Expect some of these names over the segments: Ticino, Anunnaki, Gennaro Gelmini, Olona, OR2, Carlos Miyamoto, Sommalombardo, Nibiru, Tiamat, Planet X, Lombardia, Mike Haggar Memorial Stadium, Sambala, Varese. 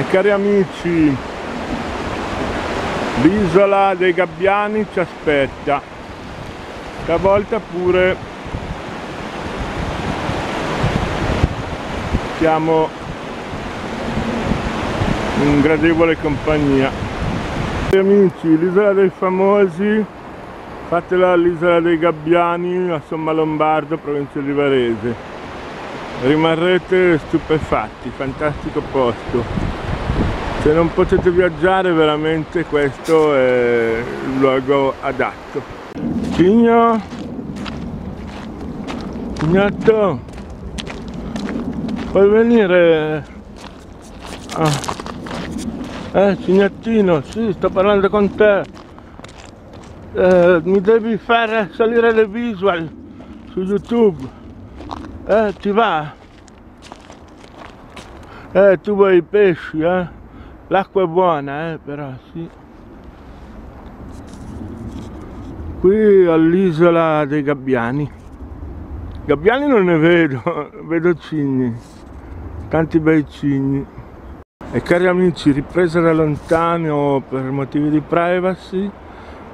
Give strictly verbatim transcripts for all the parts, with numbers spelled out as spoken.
E cari amici, l'isola dei gabbiani ci aspetta, stavolta pure siamo in gradevole compagnia. Cari amici, l'isola dei famosi, fatela all'isola dei gabbiani a Sommalombardo, provincia di Varese, rimarrete stupefatti, fantastico posto. Se non potete viaggiare, veramente questo è il luogo adatto. Cigno! Cignotto! Puoi venire? Ah. Eh, cignottino, sì, sto parlando con te. Eh, mi devi far salire le visual su YouTube. Eh, ti va? Eh, tu vuoi i pesci, eh? L'acqua è buona, eh, però, sì. Qui all'isola dei gabbiani. Gabbiani non ne vedo, vedo cigni. Tanti bei cigni. E cari amici, ripresa da lontano per motivi di privacy,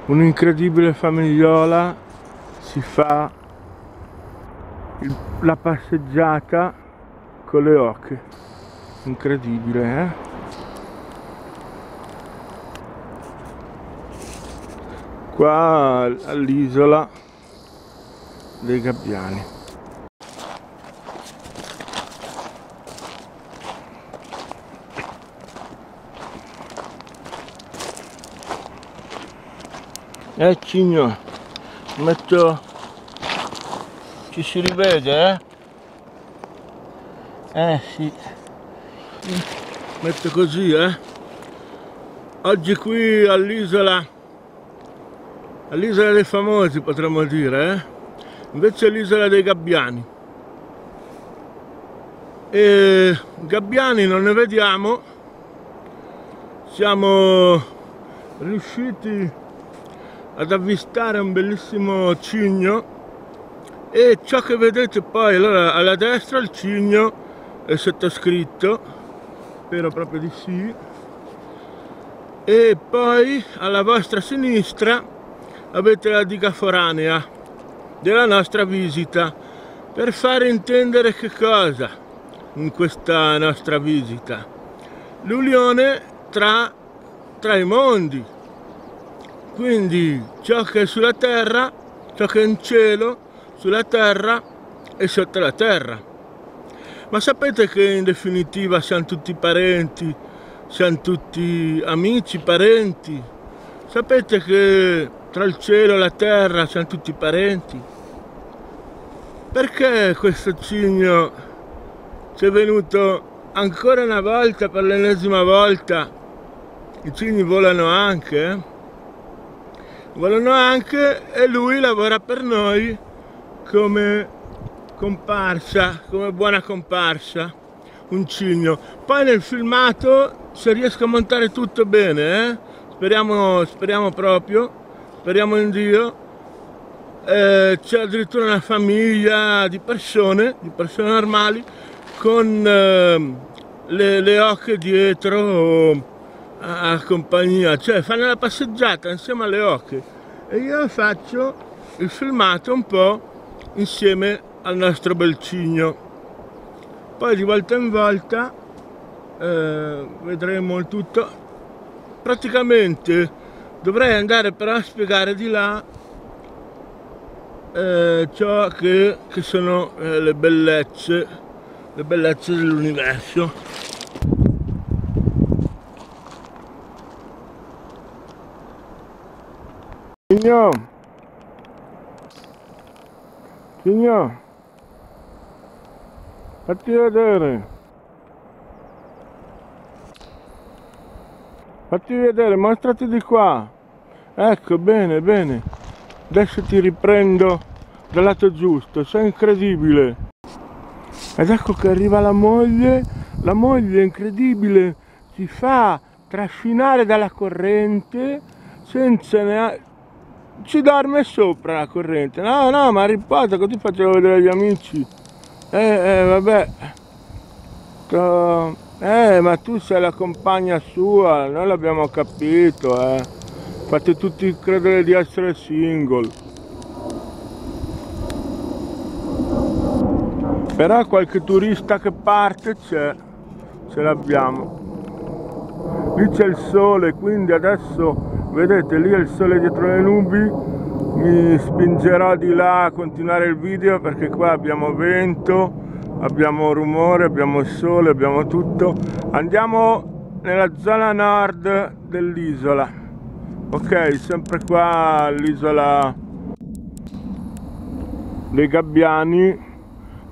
un'incredibile famigliola si fa la passeggiata con le oche. Incredibile, eh? Qua all'isola dei gabbiani. Eh cigno, metto, ci si rivede, eh? Eh sì, metto così, eh? Oggi qui all'isola all'isola dei famosi, potremmo dire, eh? Invece è l'isola dei gabbiani, e gabbiani non ne vediamo. Siamo riusciti ad avvistare un bellissimo cigno, e ciò che vedete poi, allora, alla destra il cigno è sottoscritto, spero proprio di sì, e poi alla vostra sinistra avete la diga foranea della nostra visita, per fare intendere che cosa in questa nostra visita? L'unione tra, tra i mondi, quindi ciò che è sulla terra, ciò che è in cielo, sulla terra e sotto la terra. Ma sapete che in definitiva siamo tutti parenti, siamo tutti amici, parenti, sapete che tra il cielo e la terra siamo tutti parenti. Perché questo cigno ci è venuto ancora una volta, per l'ennesima volta? I cigni volano anche, eh? Volano anche, e lui lavora per noi come comparsa, come buona comparsa, un cigno. Poi nel filmato, se riesco a montare tutto bene, eh? speriamo, speriamo proprio, speriamo in Dio, eh, c'è addirittura una famiglia di persone, di persone normali, con eh, le, le oche dietro a, a compagnia, cioè fanno la passeggiata insieme alle oche, e io faccio il filmato un po' insieme al nostro bel cigno. Poi di volta in volta eh, vedremo il tutto. Praticamente dovrei andare però a spiegare di là eh, ciò che, che sono eh, le bellezze, le bellezze dell'universo. Cigno! Cigno! Fatti vedere! Fatti vedere, mostrati di qua! Ecco, bene, bene. Adesso ti riprendo dal lato giusto, sei incredibile. Ed ecco che arriva la moglie, la moglie incredibile, si fa trascinare dalla corrente, senza neanche... ci dorme sopra la corrente. No, no, ma riposa, così faccio vedere agli amici. Eh, eh, vabbè. To... Eh, ma tu sei la compagna sua, noi l'abbiamo capito, eh. Fate tutti credere di essere single. Però qualche turista che parte c'è, ce l'abbiamo. Lì c'è il sole, quindi adesso, vedete, lì è il sole dietro le nubi. Mi spingerò di là a continuare il video perché qua abbiamo vento. Abbiamo rumore, abbiamo sole, abbiamo tutto. Andiamo nella zona nord dell'isola. Ok, sempre qua l'isola dei Gabbiani,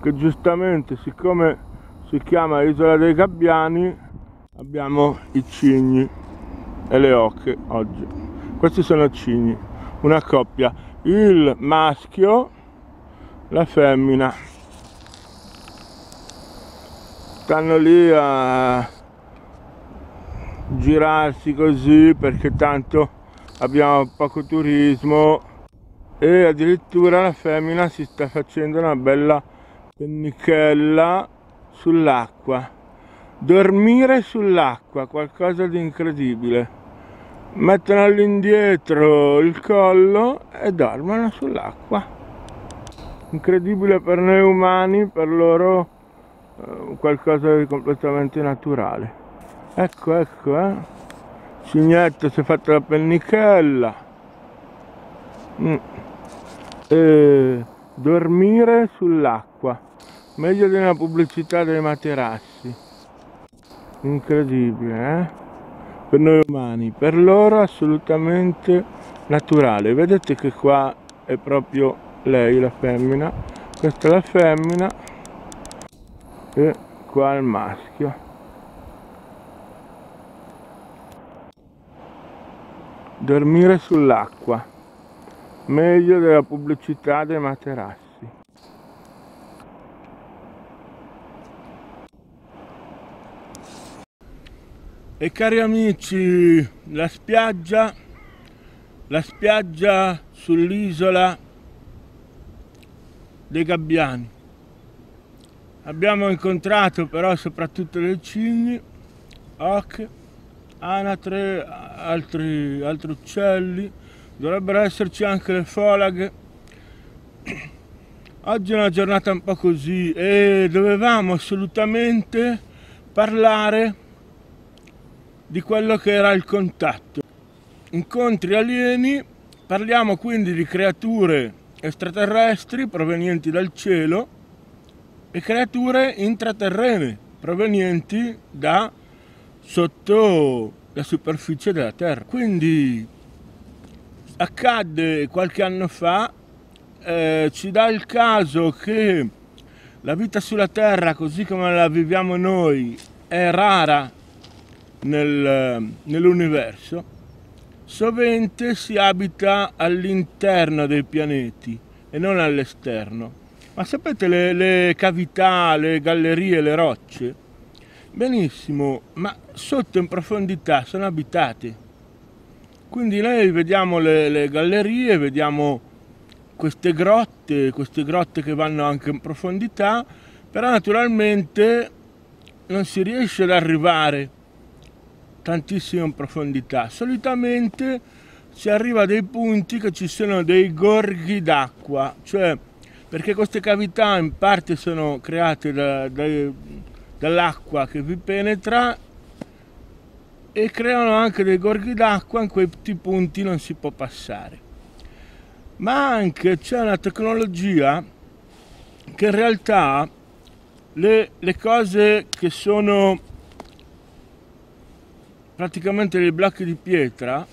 che giustamente siccome si chiama isola dei Gabbiani abbiamo i cigni e le oche oggi. Questi sono cigni, una coppia, il maschio, la femmina. Stanno lì a girarsi così perché tanto abbiamo poco turismo e addirittura la femmina si sta facendo una bella pennichella sull'acqua. Dormire sull'acqua, qualcosa di incredibile. Mettono all'indietro il collo e dormono sull'acqua. Incredibile per noi umani, per loro qualcosa di completamente naturale. Ecco, ecco, eh. Cignetto si è fatta la pennichella. Mm. E dormire sull'acqua. Meglio di una pubblicità dei materassi. Incredibile, eh? Per noi umani. Per loro assolutamente naturale. Vedete che qua è proprio lei, la femmina. Questa è la femmina. E qua il maschio. Dormire sull'acqua, meglio della pubblicità dei materassi. E cari amici, la spiaggia, la spiaggia sull'isola dei Gabbiani. Abbiamo incontrato però soprattutto le cigni, oche, anatre, altri, altri uccelli, dovrebbero esserci anche le folaghe. Oggi è una giornata un po' così e dovevamo assolutamente parlare di quello che era il contatto. Incontri alieni, parliamo quindi di creature extraterrestri provenienti dal cielo e creature intraterrene provenienti da sotto la superficie della Terra. Quindi accadde qualche anno fa, eh, ci dà il caso che la vita sulla Terra, così come la viviamo noi, è rara nel, nell'universo. Sovente si abita all'interno dei pianeti e non all'esterno. Ma sapete le, le cavità, le gallerie, le rocce? Benissimo, ma sotto in profondità sono abitate. Quindi noi vediamo le, le gallerie, vediamo queste grotte, queste grotte che vanno anche in profondità, però naturalmente non si riesce ad arrivare tantissimo in profondità. Solitamente si arriva a dei punti che ci sono dei gorghi d'acqua, cioè perché queste cavità in parte sono create da, da, dall'acqua che vi penetra e creano anche dei gorghi d'acqua, in quei punti non si può passare. Ma anche c'è una tecnologia che in realtà le, le cose che sono praticamente dei blocchi di pietra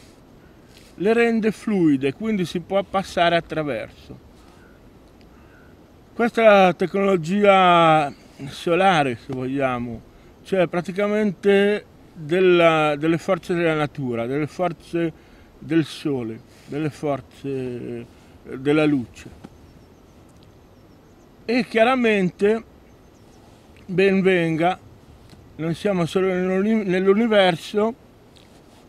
le rende fluide, quindi si può passare attraverso. Questa è la tecnologia solare, se vogliamo, cioè praticamente della, delle forze della natura, delle forze del sole, delle forze della luce. E chiaramente, ben venga, non siamo solo nell'universo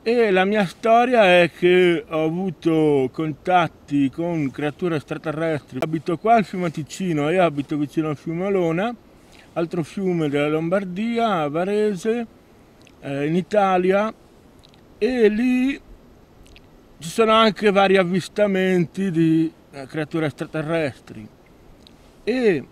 e la mia storia è che ho avuto contatti con creature extraterrestri. Abito qua al fiume Ticino, io abito vicino al fiume Olona altro fiume della Lombardia, a Varese, eh, in Italia, e lì ci sono anche vari avvistamenti di eh, creature extraterrestri. E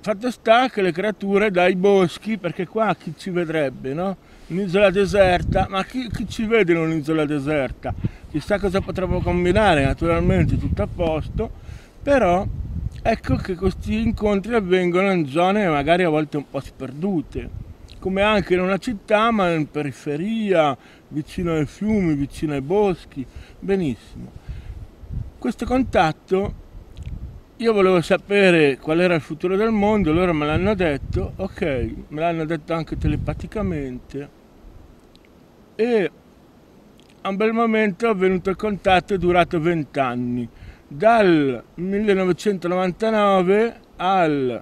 fatto sta che le creature dai boschi, perché qua chi ci vedrebbe, no? Un'isola deserta, ma chi, chi ci vede in un'isola deserta? Chissà cosa potremmo combinare, naturalmente tutto a posto, però ecco che questi incontri avvengono in zone magari a volte un po' sperdute, come anche in una città, ma in periferia, vicino ai fiumi, vicino ai boschi. Benissimo. Questo contatto, io volevo sapere qual era il futuro del mondo, loro me l'hanno detto, ok, me l'hanno detto anche telepaticamente, e a un bel momento è avvenuto il contatto, è durato vent'anni, dal millenovecentonovantanove al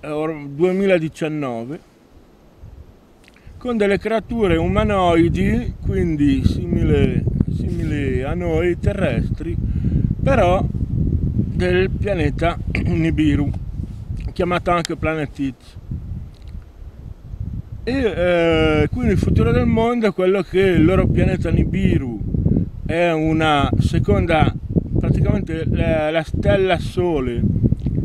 duemiladiciannove, con delle creature umanoidi, quindi simili, simili a noi terrestri, però del pianeta Nibiru, chiamato anche Planet X. E eh, quindi il futuro del mondo è quello che il loro pianeta Nibiru è una seconda, praticamente la, la stella Sole,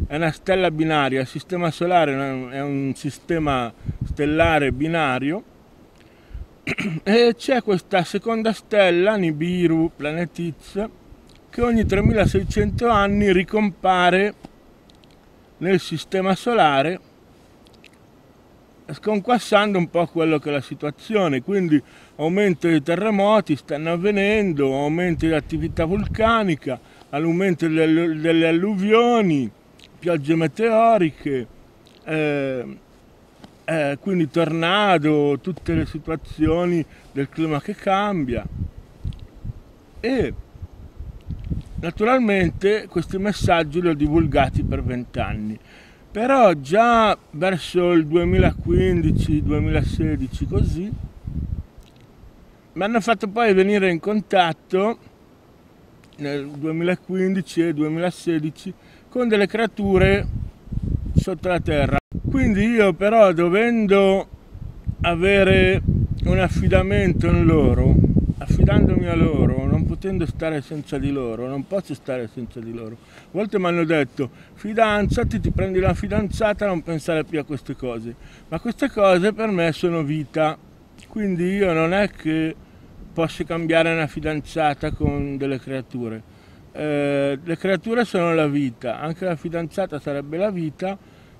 è una stella binaria, il sistema solare è un sistema stellare binario, e c'è questa seconda stella, Nibiru, Planet X, che ogni tremilaseicento anni ricompare nel sistema solare, sconquassando un po' quello che è la situazione, quindi aumento di terremoti stanno avvenendo, aumento di attività vulcanica, aumento delle alluvioni, piogge meteoriche, eh, eh, quindi tornado, tutte le situazioni del clima che cambia. E naturalmente questi messaggi li ho divulgati per vent'anni, però già verso il duemilaquindici duemilasedici così mi hanno fatto poi venire in contatto nel duemilaquindici e duemilasedici con delle creature sotto la terra. Quindi io però, dovendo avere un affidamento in loro, affidandomi a loro, non potendo stare senza di loro, non posso stare senza di loro. A volte mi hanno detto: fidanzati, ti prendi la fidanzata, non pensare più a queste cose. Ma queste cose per me sono vita, quindi io non è che posso cambiare una fidanzata con delle creature. Eh, le creature sono la vita, anche la fidanzata sarebbe la vita,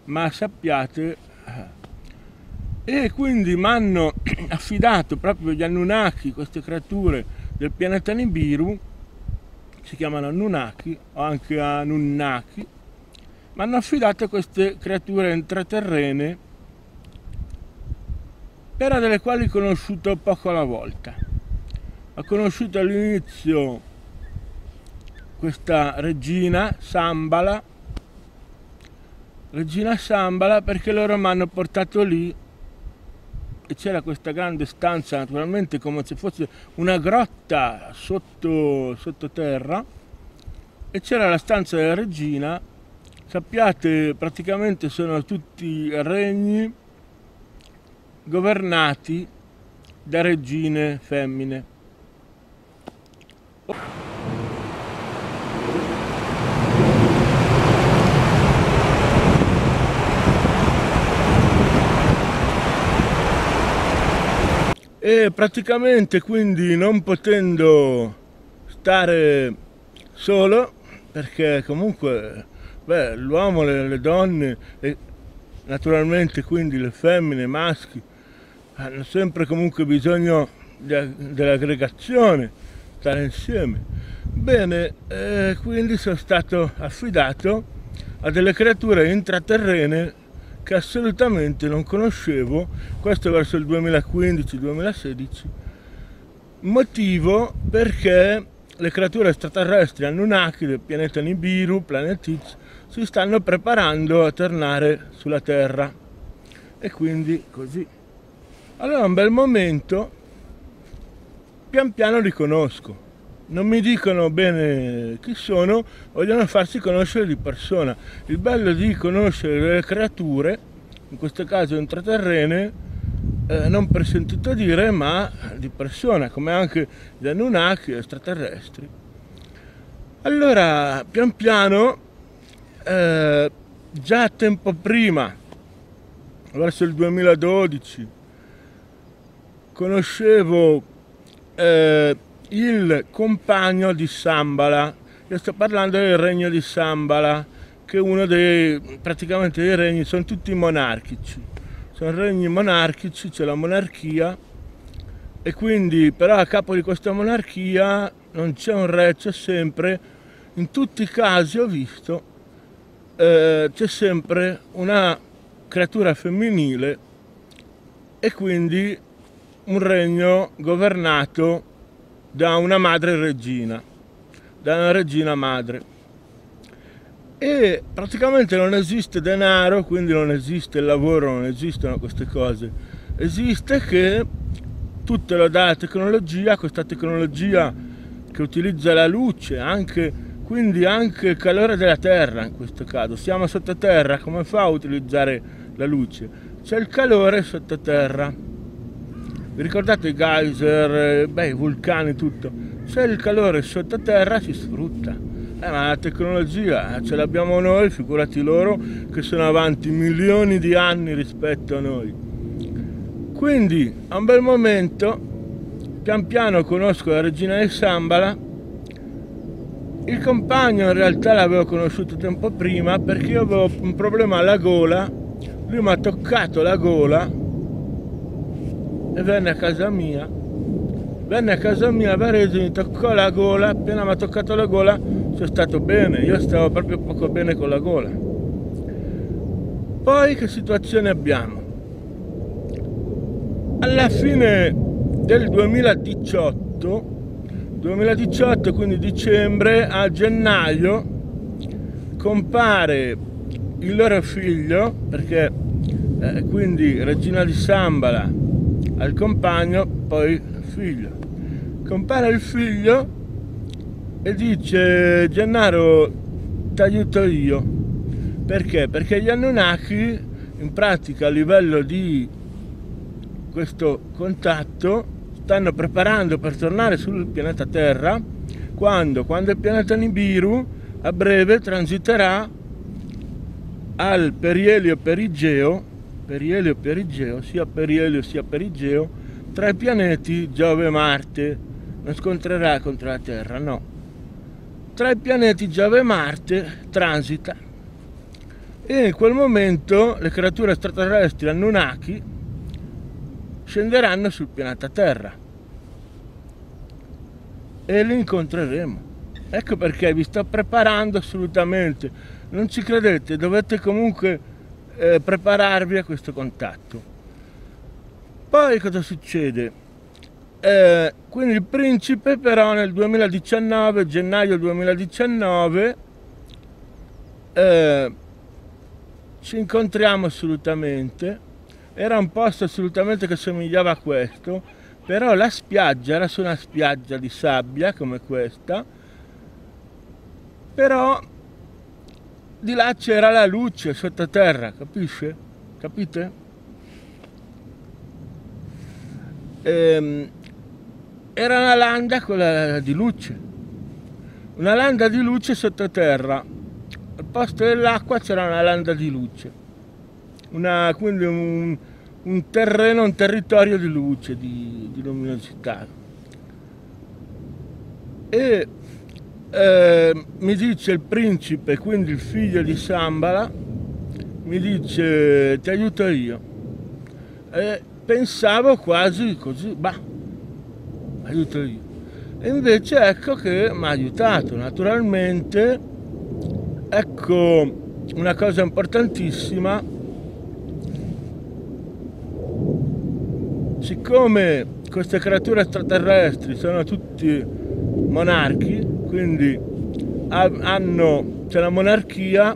ma sappiate. E quindi mi hanno affidato proprio gli Anunnaki, queste creature del pianeta Nibiru, si chiamano Anunnaki o anche Anunnaki, mi hanno affidato queste creature intraterrene, però delle quali ho conosciuto poco alla volta. Ho conosciuto all'inizio questa regina Sambala, regina Sambala, perché loro mi hanno portato lì e c'era questa grande stanza, naturalmente come se fosse una grotta sotto sottoterra, e c'era la stanza della regina. Sappiate, praticamente sono tutti regni governati da regine femmine. Oh. E praticamente, quindi, non potendo stare solo, perché comunque l'uomo, le, le donne, e naturalmente quindi le femmine, i maschi, hanno sempre comunque bisogno de, dell'aggregazione, stare insieme. Bene, eh, quindi sono stato affidato a delle creature intraterrene che assolutamente non conoscevo, questo verso il duemilaquindici duemilasedici, motivo perché le creature extraterrestri Anunnaki del pianeta Nibiru, Planet X, si stanno preparando a tornare sulla Terra. E quindi così. Allora, un bel momento, pian piano li conosco. non mi dicono bene chi sono, vogliono farsi conoscere di persona. Il bello di conoscere le creature, in questo caso intraterrene, eh, non per sentito dire, ma di persona, come anche gli Anunnaki extraterrestri. Allora, pian piano, eh, già tempo prima, verso il duemiladodici, conoscevo eh, il compagno di Sambala. Io sto parlando del regno di Sambala, che è uno dei, praticamente dei regni, sono tutti monarchici, sono regni monarchici, c'è la monarchia, e quindi però a capo di questa monarchia non c'è un re, c'è sempre, in tutti i casi ho visto, eh, c'è sempre una creatura femminile, e quindi un regno governato da una madre regina, da una regina madre. E praticamente non esiste denaro, quindi non esiste il lavoro, non esistono queste cose. Esiste che tutto lo dà la tecnologia, questa tecnologia che utilizza la luce, anche, quindi anche il calore della terra in questo caso. Siamo sottoterra, come fa a utilizzare la luce? C'è il calore sottoterra. Vi ricordate i geyser, beh, i vulcani, tutto? Se il calore sottoterra si sfrutta. Eh, ma la tecnologia ce l'abbiamo noi, figurati loro che sono avanti milioni di anni rispetto a noi. Quindi a un bel momento, pian piano conosco la regina di Sambala. Il compagno in realtà l'avevo conosciuto tempo prima, perché io avevo un problema alla gola, lui mi ha toccato la gola e venne a casa mia, venne a casa mia, Varese, mi toccò la gola, appena mi ha toccato la gola sono stato bene, io stavo proprio poco bene con la gola. Poi che situazione abbiamo? Alla fine del duemiladiciotto, duemiladiciotto, quindi dicembre, a gennaio, compare il loro figlio, perché eh, quindi regina di Sambala, al compagno, poi figlio. Compare il figlio e dice: Gennaro, ti aiuto io. Perché? Perché gli Anunnaki, in pratica, a livello di questo contatto, stanno preparando per tornare sul pianeta Terra quando, quando il pianeta Nibiru a breve transiterà al perielio perigeo, perielio perigeo, sia perielio sia perigeo, tra i pianeti Giove e Marte. Non scontrerà contro la Terra, no. Tra i pianeti Giove e Marte transita. E in quel momento le creature extraterrestri Anunnaki scenderanno sul pianeta Terra e li incontreremo. Ecco perché vi sto preparando assolutamente. Non ci credete, dovete comunque Eh, prepararvi a questo contatto. Poi cosa succede? Eh, quindi il principe però nel duemiladiciannove, gennaio duemiladiciannove, eh, ci incontriamo assolutamente. Era un posto assolutamente che somigliava a questo, però la spiaggia era su una spiaggia di sabbia come questa, però di là c'era la luce sottoterra, capisce? Capite? Ehm, era una landa quella di luce, una landa di luce sottoterra. Al posto dell'acqua c'era una landa di luce, una, quindi un, un terreno, un territorio di luce, di, di luminosità. E Eh, mi dice il principe, quindi il figlio di Sambala, mi dice: ti aiuto io. Eh, pensavo quasi così, bah, aiuto io. E invece ecco che mi ha aiutato, naturalmente. Ecco una cosa importantissima: siccome queste creature extraterrestri sono tutti monarchi, quindi hanno, c'è la monarchia,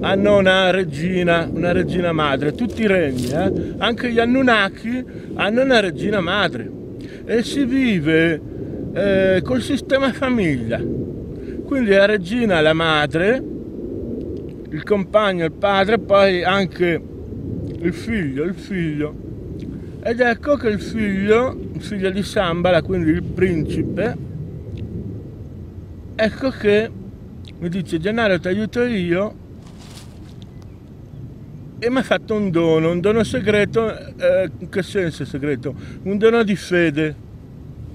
hanno una regina, una regina madre, tutti i regni, eh? Anche gli Anunnaki hanno una regina madre, e si vive eh, col sistema famiglia, quindi la regina, la madre, il compagno, il padre, poi anche il figlio, il figlio. Ed ecco che il figlio, il figlio di Sambala, quindi il principe, ecco che mi dice: Gennaro, ti aiuto io, e mi ha fatto un dono, un dono segreto. Eh, in che senso segreto? Un dono di fede,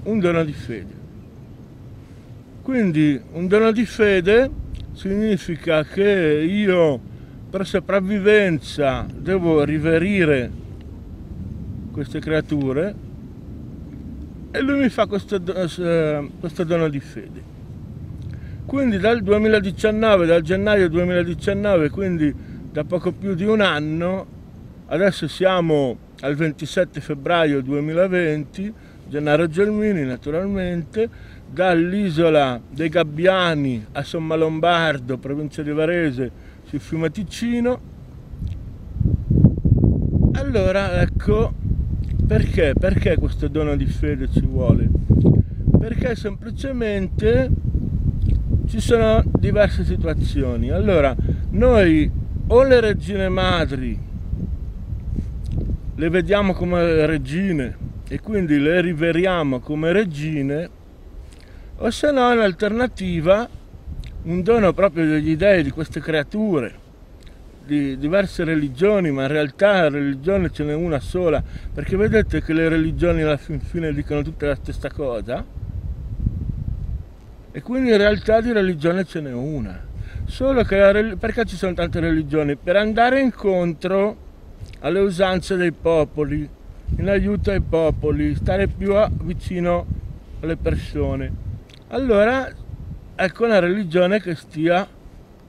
un dono di fede. Quindi un dono di fede significa che io per sopravvivenza devo riverire queste creature, e lui mi fa questo, questo dono di fede. Quindi dal duemiladiciannove, dal gennaio duemiladiciannove, quindi da poco più di un anno, adesso siamo al ventisette febbraio duemilaventi, Gennaro Gelmini naturalmente, dall'isola dei Gabbiani a Sommalombardo, provincia di Varese, sul fiume Ticino. Allora ecco perché, perché questo dono di fede ci vuole? Perché semplicemente ci sono diverse situazioni. Allora, noi o le regine madri le vediamo come regine e quindi le riveriamo come regine, o se no in alternativa un dono proprio degli dei, di queste creature, di diverse religioni, ma in realtà religione ce n'è una sola, perché vedete che le religioni alla fin fine dicono tutta la stessa cosa, e quindi in realtà di religione ce n'è una. Solo che la, perché ci sono tante religioni? Per andare incontro alle usanze dei popoli, in aiuto ai popoli, stare più a, vicino alle persone. Allora ecco una religione che stia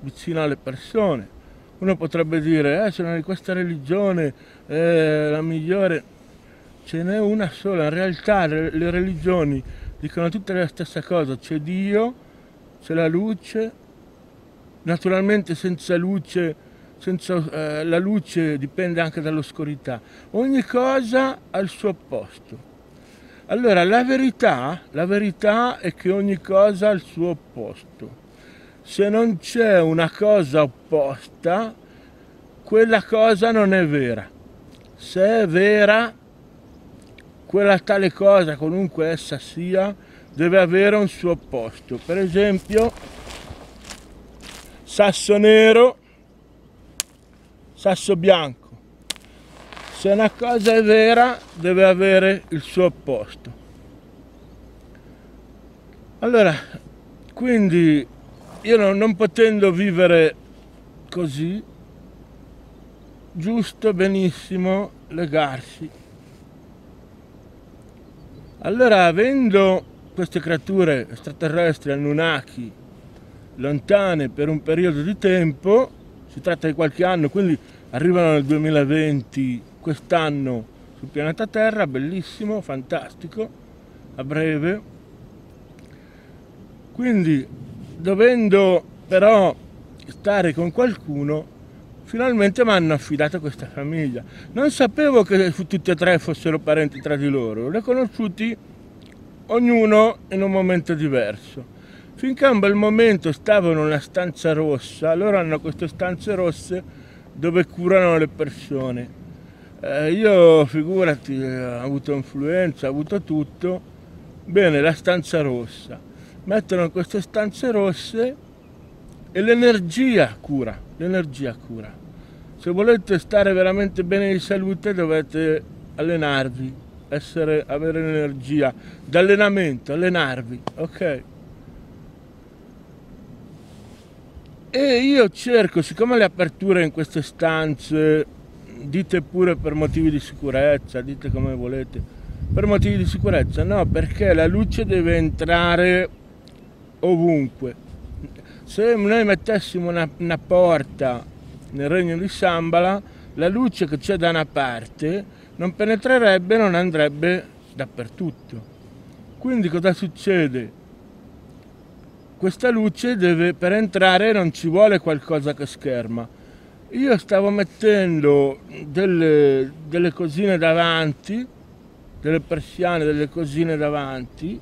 vicino alle persone. Uno potrebbe dire, eh, sono di questa religione, eh, la migliore. Ce n'è una sola, in realtà le, le religioni dicono tutte la stessa cosa, c'è Dio, c'è la luce. Naturalmente senza luce, senza, eh, la luce dipende anche dall'oscurità. Ogni cosa ha il suo opposto. Allora la verità, la verità è che ogni cosa ha il suo opposto. Se non c'è una cosa opposta, quella cosa non è vera. Se è vera, quella tale cosa, qualunque essa sia, deve avere un suo opposto. Per esempio, sasso nero, sasso bianco. Se una cosa è vera, deve avere il suo opposto. Allora, quindi, io non, non potendo vivere così, giusto benissimo legarsi. Allora, avendo queste creature extraterrestri, Anunnaki, lontane per un periodo di tempo, si tratta di qualche anno, quindi arrivano nel duemilaventi, quest'anno, sul pianeta Terra, bellissimo, fantastico, a breve. Quindi, dovendo però stare con qualcuno, finalmente mi hanno affidato questa famiglia. Non sapevo che tutti e tre fossero parenti tra di loro, li ho conosciuti ognuno in un momento diverso. Finché un bel momento stavo in una stanza rossa. Loro hanno queste stanze rosse dove curano le persone. Eh, io, figurati, ho avuto influenza, ho avuto tutto. Bene, la stanza rossa. Mettono queste stanze rosse e l'energia cura, l'energia cura. Se volete stare veramente bene di salute dovete allenarvi, essere, avere energia, d'allenamento, allenarvi, ok? E io cerco, siccome le aperture in queste stanze, dite pure per motivi di sicurezza, dite come volete, per motivi di sicurezza, no, perché la luce deve entrare ovunque. Se noi mettessimo una, una porta nel regno di Sambala, la luce che c'è da una parte non penetrerebbe, non andrebbe dappertutto. Quindi cosa succede? Questa luce deve, per entrare non ci vuole qualcosa che scherma. Io stavo mettendo delle, delle cosine davanti, delle persiane, delle cosine davanti,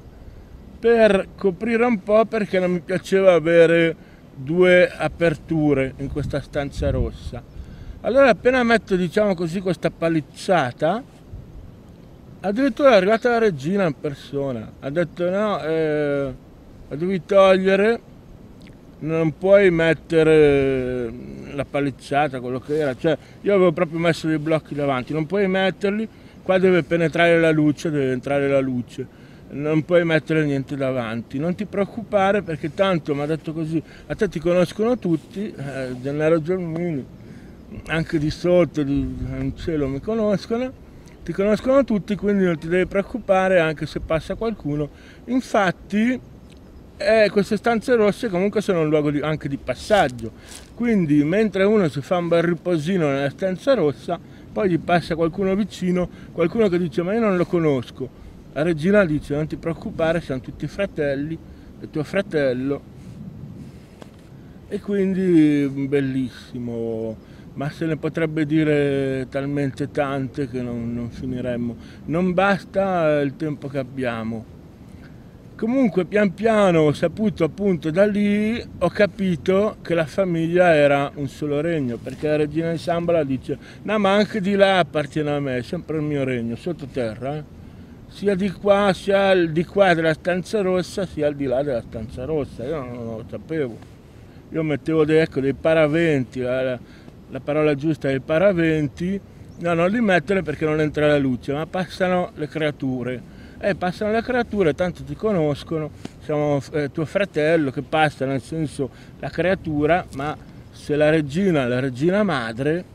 per coprire un po', perché non mi piaceva avere due aperture in questa stanza rossa. Allora appena metto, diciamo così, questa palizzata, addirittura è arrivata la regina in persona, ha detto no, eh, la devi togliere, non puoi mettere la palizzata, quello che era, cioè io avevo proprio messo dei blocchi davanti, non puoi metterli, qua deve penetrare la luce, deve entrare la luce, non puoi mettere niente davanti, non ti preoccupare perché tanto mi ha detto così, a te ti conoscono tutti, eh, Gennaro Gelmini, anche di sotto, di, in cielo mi conoscono, ti conoscono tutti, quindi non ti devi preoccupare anche se passa qualcuno. Infatti eh, queste stanze rosse comunque sono un luogo di, anche di passaggio, quindi mentre uno si fa un bel riposino nella stanza rossa, poi gli passa qualcuno vicino, qualcuno che dice ma io non lo conosco. La regina dice non ti preoccupare, siamo tutti fratelli, è tuo fratello. E quindi bellissimo, ma se ne potrebbe dire talmente tante che non, non finiremmo. Non basta il tempo che abbiamo. Comunque pian piano ho saputo, appunto da lì ho capito che la famiglia era un solo regno, perché la regina di Sambala dice no, ma anche di là appartiene a me, è sempre il mio regno, sottoterra, eh? Sia di qua, sia di qua della stanza rossa, sia al di là della stanza rossa. Io non lo sapevo. Io mettevo dei, ecco, dei paraventi, la, la parola giusta è i paraventi, no, non li mettere perché non entra la luce, ma passano le creature. Eh, passano le creature, tanto ti conoscono, siamo eh, tuo fratello, che passa nel senso la creatura, ma se la regina, la regina madre,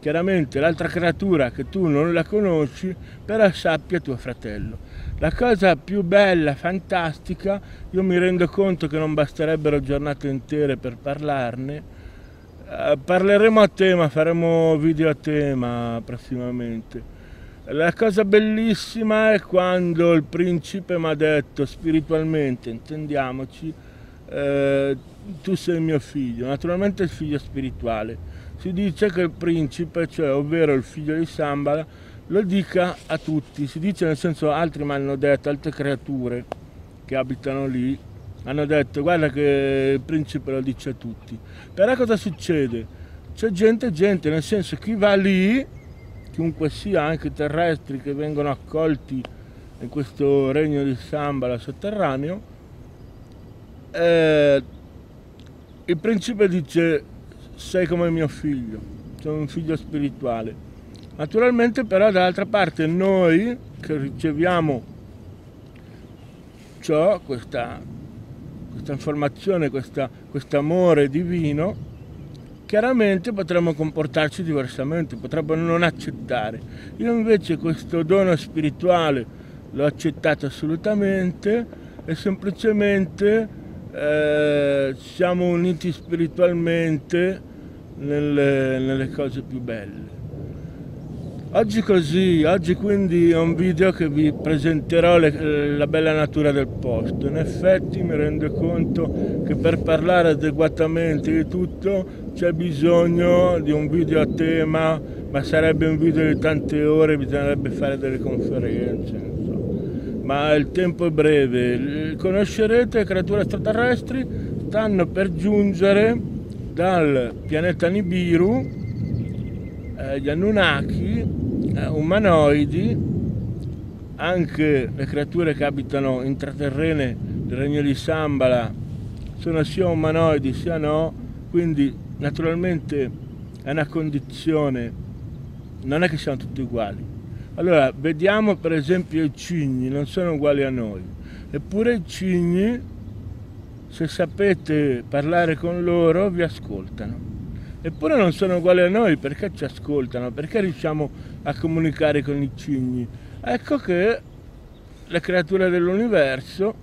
chiaramente l'altra creatura che tu non la conosci, però sappia tuo fratello. La cosa più bella, fantastica, io mi rendo conto che non basterebbero giornate intere per parlarne. Eh, parleremo a tema, faremo video a tema prossimamente. La cosa bellissima è quando il principe mi ha detto, spiritualmente, intendiamoci, eh, tu sei mio figlio, naturalmente il figlio spirituale. Si dice che il principe, cioè ovvero il figlio di Sambala, lo dica a tutti. Si dice nel senso altri mi hanno detto, altre creature che abitano lì, hanno detto guarda che il principe lo dice a tutti. Però cosa succede? C'è gente, gente, nel senso chi va lì, chiunque sia, anche terrestri che vengono accolti in questo regno di Sambala sotterraneo, eh, il principe dice sei come mio figlio, sono un figlio spirituale. Naturalmente però dall'altra parte noi che riceviamo ciò, questa, questa informazione, questo amore divino, chiaramente potremmo comportarci diversamente, potremmo non accettare. Io invece questo dono spirituale l'ho accettato assolutamente e semplicemente eh, siamo uniti spiritualmente Nelle, nelle cose più belle. Oggi così, oggi quindi è un video che vi presenterò le, la bella natura del posto. In effetti mi rendo conto che per parlare adeguatamente di tutto c'è bisogno di un video a tema, ma sarebbe un video di tante ore, bisognerebbe fare delle conferenze, non so. Ma il tempo è breve. Conoscerete le creature extraterrestri, stanno per giungere dal pianeta Nibiru, eh, gli Anunnaki, eh, umanoidi, anche le creature che abitano intraterrene del regno di Sambala sono sia umanoidi sia no, quindi naturalmente è una condizione, non è che siamo tutti uguali. Allora, vediamo per esempio i cigni, non sono uguali a noi, eppure i cigni, se sapete parlare con loro, vi ascoltano. Eppure non sono uguali a noi, perché ci ascoltano, perché riusciamo a comunicare con i cigni. Ecco che le creature dell'universo,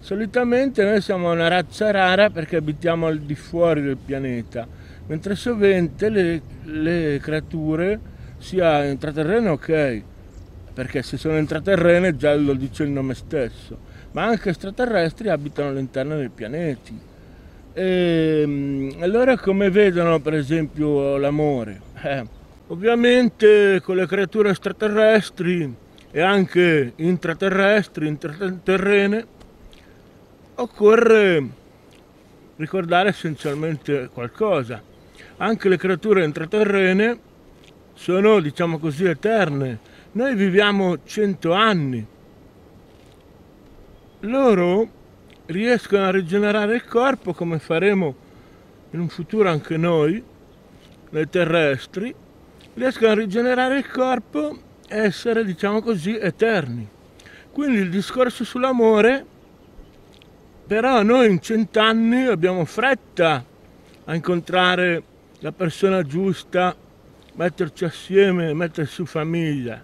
solitamente noi siamo una razza rara perché abitiamo al di fuori del pianeta, mentre sovente le, le creature, sia intraterrene ok, perché se sono intraterrene già lo dice il nome stesso, ma anche extraterrestri abitano all'interno dei pianeti. E allora come vedono per esempio l'amore? Eh, ovviamente con le creature extraterrestri e anche intraterrestri, intraterrene, occorre ricordare essenzialmente qualcosa. Anche le creature intraterrene sono, diciamo così, eterne. Noi viviamo cento anni. Loro riescono a rigenerare il corpo, come faremo in un futuro anche noi, nei terrestri, riescono a rigenerare il corpo e essere, diciamo così, eterni. Quindi il discorso sull'amore, però noi in cent'anni abbiamo fretta a incontrare la persona giusta, metterci assieme, mettersi su famiglia,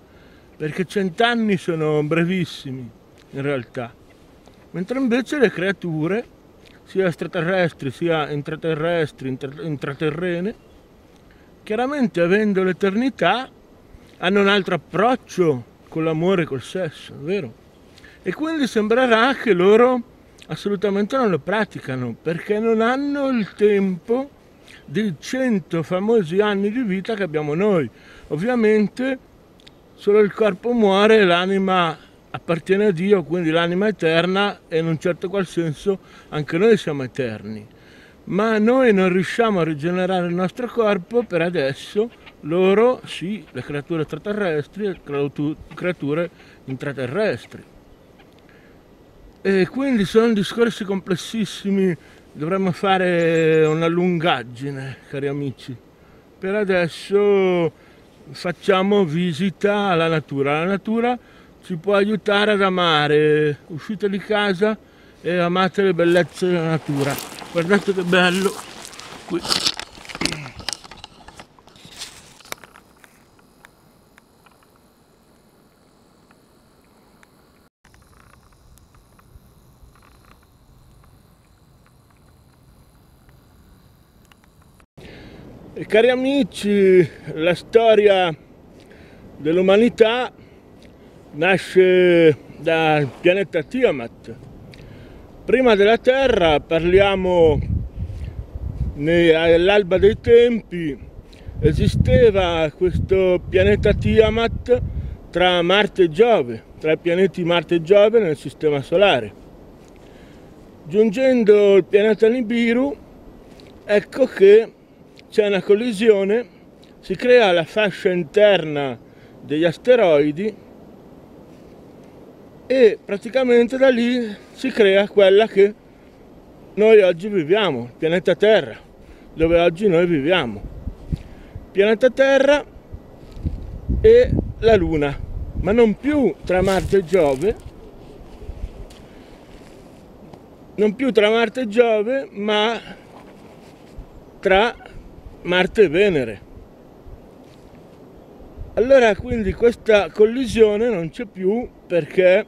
perché cent'anni sono brevissimi in realtà. Mentre invece le creature, sia extraterrestri sia intraterrestri, intraterrene, chiaramente avendo l'eternità, hanno un altro approccio con l'amore e col sesso, vero? E quindi sembrerà che loro assolutamente non lo praticano, perché non hanno il tempo dei cento famosi anni di vita che abbiamo noi. Ovviamente solo il corpo muore e l'anima appartiene a Dio, quindi l'anima è eterna e in un certo qual senso anche noi siamo eterni. Ma noi non riusciamo a rigenerare il nostro corpo per adesso, loro sì, le creature extraterrestri e le creature intraterrestri. E quindi sono discorsi complessissimi, dovremmo fare una lungaggine, cari amici. Per adesso facciamo visita alla natura. La natura ci può aiutare ad amare. Uscite di casa e amate le bellezze della natura. Guardate che bello qui. E cari amici, la storia dell'umanità nasce dal pianeta Tiamat. Prima della Terra parliamo all'alba dei tempi, esisteva questo pianeta Tiamat tra Marte e Giove, tra i pianeti Marte e Giove nel sistema solare. Giungendo il pianeta Nibiru, ecco che c'è una collisione, si crea la fascia interna degli asteroidi e praticamente da lì si crea quella che noi oggi viviamo, il pianeta Terra, dove oggi noi viviamo. Pianeta Terra e la Luna, ma non più tra Marte e Giove, non più tra Marte e Giove, ma tra Marte e Venere. Allora quindi questa collisione non c'è più perché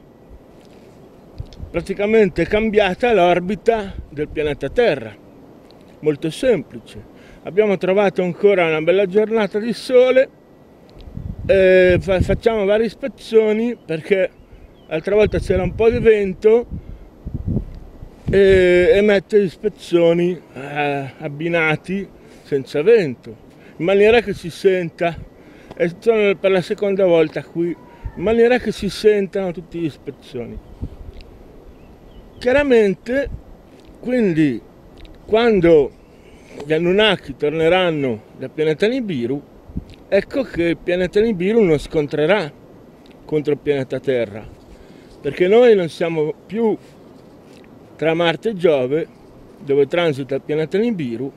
praticamente è cambiata l'orbita del pianeta Terra. Molto semplice. Abbiamo trovato ancora una bella giornata di sole, eh, facciamo vari spezzoni perché l'altra volta c'era un po' di vento e, e mette gli spezzoni eh, abbinati senza vento, in maniera che si senta, e sono per la seconda volta qui, in maniera che si sentano tutti gli spezzoni. Chiaramente, quindi, quando gli Anunnaki torneranno dal pianeta Nibiru, ecco che il pianeta Nibiru non scontrerà contro il pianeta Terra, perché noi non siamo più tra Marte e Giove, dove transita il pianeta Nibiru,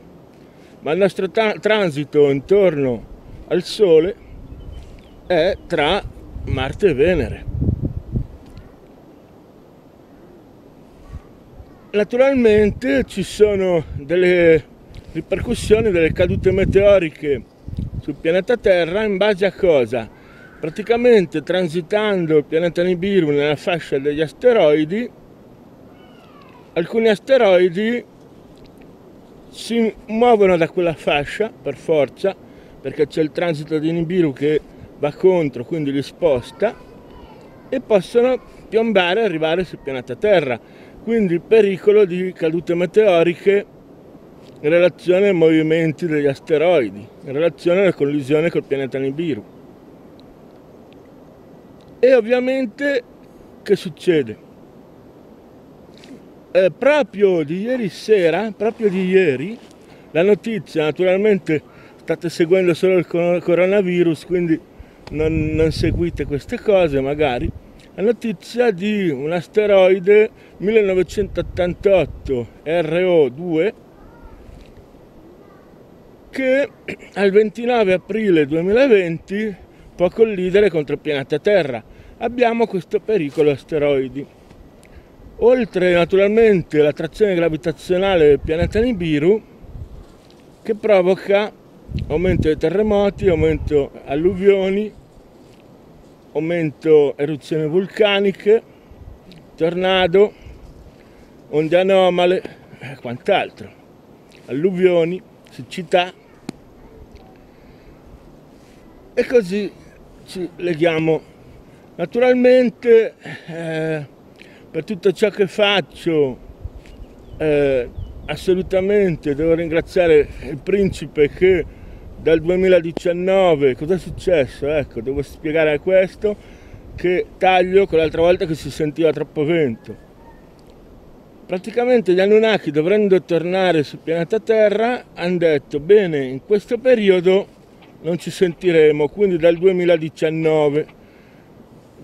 ma il nostro tra- transito intorno al Sole è tra Marte e Venere. Naturalmente ci sono delle ripercussioni, delle cadute meteoriche sul pianeta Terra in base a cosa? Praticamente transitando il pianeta Nibiru nella fascia degli asteroidi, alcuni asteroidi si muovono da quella fascia per forza, perché c'è il transito di Nibiru che va contro, quindi li sposta, e possono piombare e arrivare sul pianeta Terra. Quindi il pericolo di cadute meteoriche in relazione ai movimenti degli asteroidi, in relazione alla collisione col pianeta Nibiru. E ovviamente che succede? eh, proprio di ieri sera, proprio di ieri, la notizia, naturalmente state seguendo solo il coronavirus, quindi non, non seguite queste cose magari, la notizia di un asteroide millenovecentottantotto R O due che al ventinove aprile duemilaventi può collidere contro il pianeta Terra. Abbiamo questo pericolo asteroidi. Oltre naturalmente l'attrazione gravitazionale del pianeta Nibiru che provoca aumento dei terremoti, aumento alluvioni, aumento eruzioni vulcaniche, tornado, onde anomale e quant'altro, alluvioni, siccità, e così ci leghiamo. Naturalmente eh, per tutto ciò che faccio eh, assolutamente devo ringraziare il principe che dal duemiladiciannove, cosa è successo? Ecco, devo spiegare questo, che taglio quell'altra volta che si sentiva troppo vento. Praticamente gli Anunnaki, dovendo tornare sul pianeta Terra, hanno detto bene, in questo periodo non ci sentiremo, quindi dal duemiladiciannove.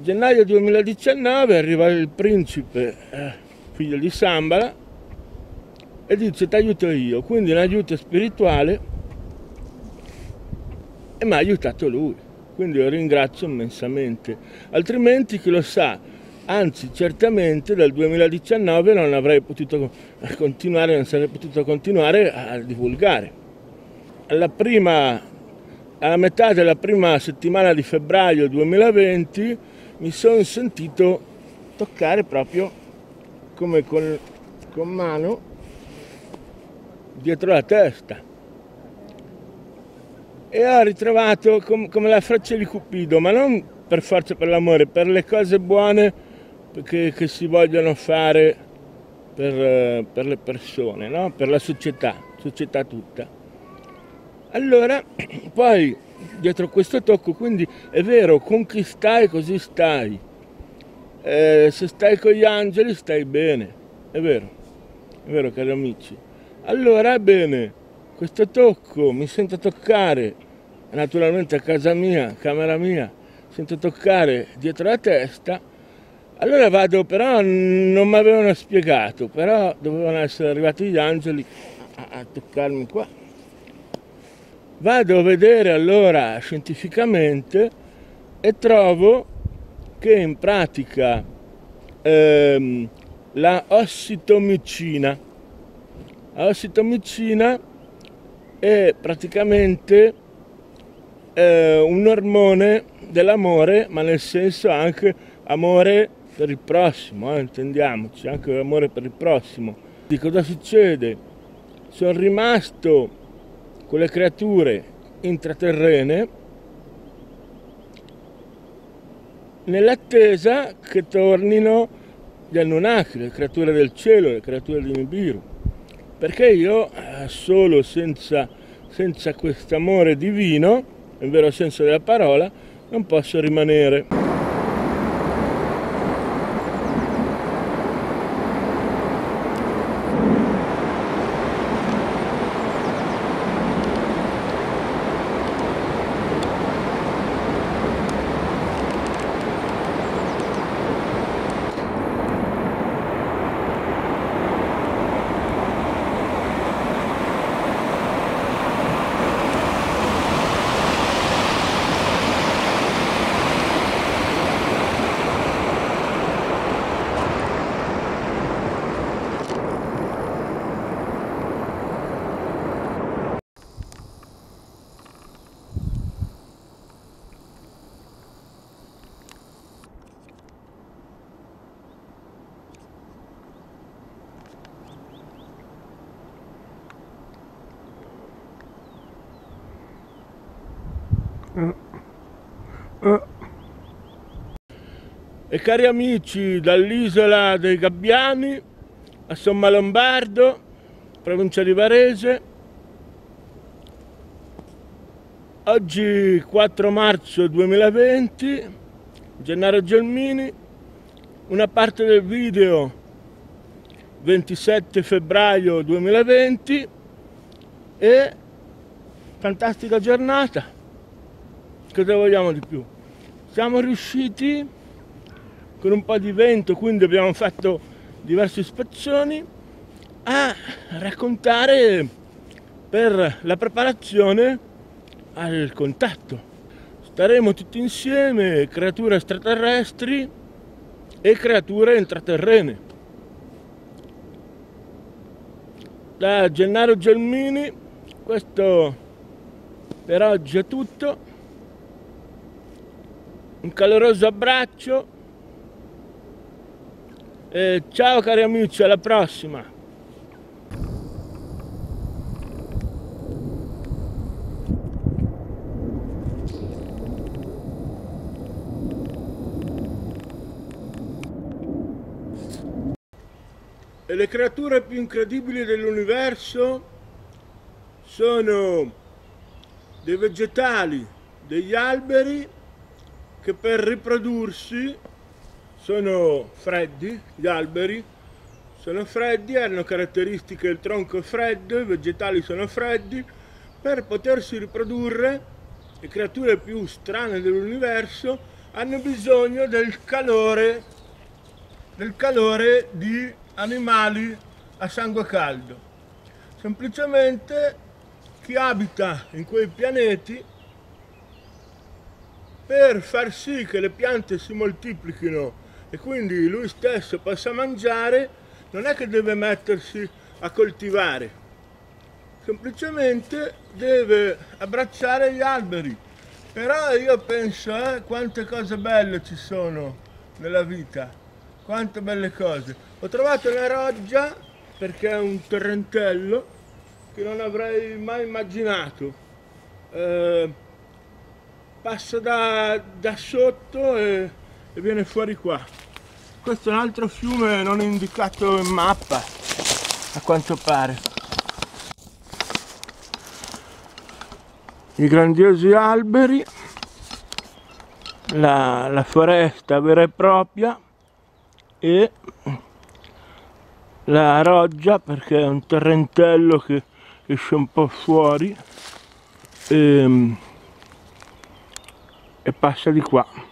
Gennaio duemiladiciannove arriva il principe, eh, figlio di Sambala, e dice ti aiuto io, quindi un aiuto spirituale, e mi ha aiutato lui, quindi lo ringrazio immensamente, altrimenti chi lo sa, anzi certamente dal duemiladiciannove non avrei potuto continuare, non sarei potuto continuare a divulgare. Alla prima, alla metà della prima settimana di febbraio duemilaventi mi sono sentito toccare proprio come con, con mano dietro la testa e ho ritrovato com, come la freccia di Cupido, ma non per forza per l'amore, per le cose buone che, che si vogliono fare per, per le persone, no? Per la società, società tutta. Allora, poi dietro questo tocco, quindi è vero, con chi stai così stai, eh, se stai con gli angeli stai bene, è vero, è vero cari amici. Allora bene, questo tocco, mi sento toccare, naturalmente a casa mia, camera mia, sento toccare dietro la testa, allora vado, però non mi avevano spiegato, però dovevano essere arrivati gli angeli a, a toccarmi qua. Vado a vedere allora scientificamente e trovo che in pratica ehm, la ossitomicina, la ossitomicina è praticamente eh, un ormone dell'amore, ma nel senso anche amore per il prossimo, eh, intendiamoci, anche amore per il prossimo. Di cosa succede? Sono rimasto con le creature intraterrene nell'attesa che tornino gli Anunnaki, le creature del cielo, le creature di Nibiru, perché io solo senza, senza questo amore divino, nel vero senso della parola, non posso rimanere. E cari amici, dall'isola dei Gabbiani a Sommalombardo, provincia di Varese, oggi quattro marzo duemilaventi, Gennaro Gelmini, una parte del video ventisette febbraio duemilaventi e fantastica giornata, cosa vogliamo di più? Siamo riusciti con un po' di vento, quindi abbiamo fatto diverse ispezioni, a raccontare per la preparazione al contatto. Staremo tutti insieme, creature extraterrestri e creature intraterrene. Da Gennaro Gelmini, questo per oggi è tutto, un caloroso abbraccio e ciao cari amici, alla prossima! E le creature più incredibili dell'universo sono dei vegetali, degli alberi che per riprodursi sono freddi, gli alberi sono freddi, hanno caratteristiche, il tronco è freddo, i vegetali sono freddi, per potersi riprodurre le creature più strane dell'universo hanno bisogno del calore, del calore di animali a sangue caldo. Semplicemente chi abita in quei pianeti, per far sì che le piante si moltiplichino e quindi lui stesso possa mangiare, non è che deve mettersi a coltivare, semplicemente deve abbracciare gli alberi. Però io penso eh, quante cose belle ci sono nella vita, quante belle cose. Ho trovato una roggia, perché è un torrentello, che non avrei mai immaginato. Eh, passa da, da sotto e, e viene fuori qua. Questo è un altro fiume non indicato in mappa, a quanto pare. I grandiosi alberi, la, la foresta vera e propria, e la roggia, perché è un torrentello che esce un po' fuori e, e passa di qua.